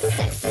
That's sexy.